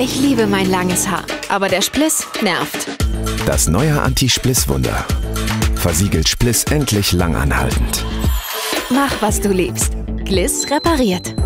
Ich liebe mein langes Haar, aber der Spliss nervt. Das neue Anti-Spliss Wunder. Versiegelt Spliss endlich langanhaltend. Mach, was du liebst. Gliss repariert.